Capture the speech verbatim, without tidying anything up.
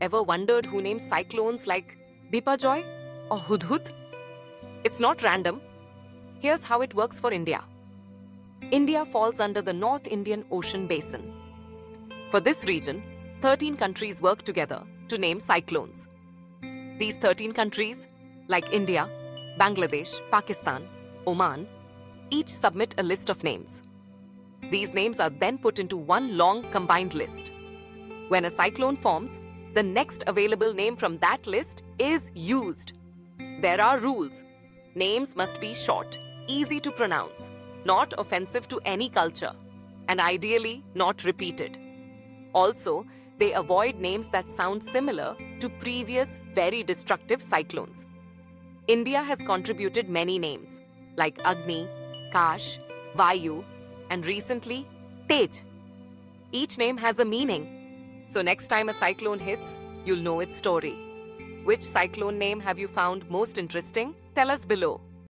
Ever wondered who names cyclones like Bipajoy or Hudhud? It's not random. Here's how it works for India. India falls under the North Indian Ocean Basin. For this region, thirteen countries work together to name cyclones. These thirteen countries, like India, Bangladesh, Pakistan, Oman, each submit a list of names. These names are then put into one long combined list. When a cyclone forms, the next available name from that list is used. There are rules. Names must be short, easy to pronounce, not offensive to any culture, and ideally not repeated. Also, they avoid names that sound similar to previous very destructive cyclones. India has contributed many names, like Agni, Kash, Vayu, and recently, Tej. Each name has a meaning. So next time a cyclone hits, you'll know its story. Which cyclone name have you found most interesting? Tell us below.